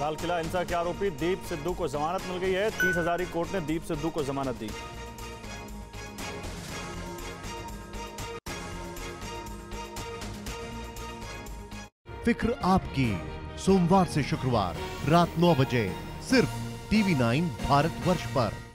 लाल किला हिंसा के आरोपी दीप सिद्धू को जमानत मिल गई है। 30,000 की कोर्ट ने दीप सिद्धू को जमानत दी। फिक्र आपकी, सोमवार से शुक्रवार रात 9 बजे सिर्फ टीवी 9 भारतवर्ष पर।